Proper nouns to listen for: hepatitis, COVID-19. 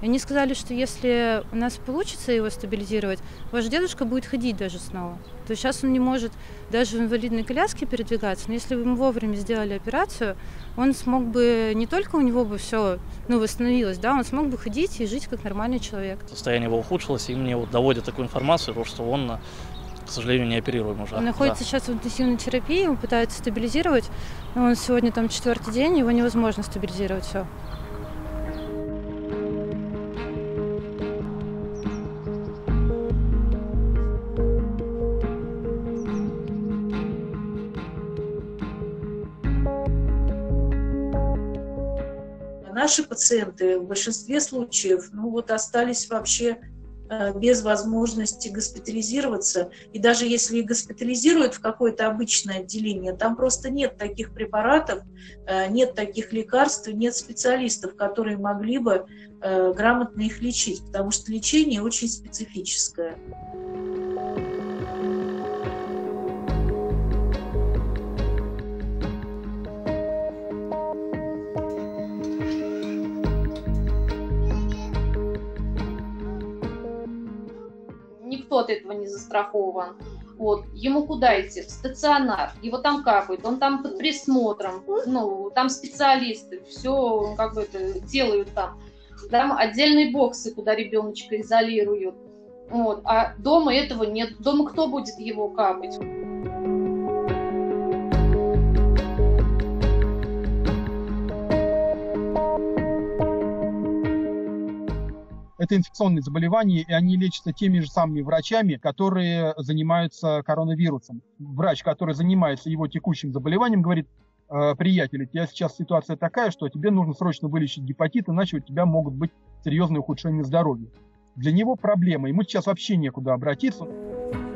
Они сказали, что если у нас получится его стабилизировать, ваш дедушка будет ходить даже снова. То есть сейчас он не может даже в инвалидной коляске передвигаться, но если бы ему вовремя сделали операцию, он смог бы, не только у него бы все восстановилось, да, он смог бы ходить и жить как нормальный человек. Состояние его ухудшилось, и мне вот доводят такую информацию, потому что он, к сожалению, неоперируем уже. Он находится сейчас в интенсивной терапии, он пытается стабилизировать, но он сегодня там 4-й день, его невозможно стабилизировать все. Наши пациенты в большинстве случаев остались вообще без возможности госпитализироваться. И даже если и госпитализируют в какое-то обычное отделение, там просто нет таких препаратов, нет таких лекарств, нет специалистов, которые могли бы грамотно их лечить, потому что лечение очень специфическое. Никто от этого не застрахован. Вот. Ему куда идти? В стационар. Его там капают, он там под присмотром, там специалисты, все делают там. Там отдельные боксы, куда ребеночка изолируют. Вот. А дома этого нет. Дома кто будет его капать? Это инфекционные заболевания, и они лечатся теми же самыми врачами, которые занимаются коронавирусом. Врач, который занимается его текущим заболеванием, говорит: приятель, у тебя сейчас ситуация такая, что тебе нужно срочно вылечить гепатит, иначе у тебя могут быть серьезные ухудшения здоровья. Для него проблема, ему сейчас вообще некуда обратиться.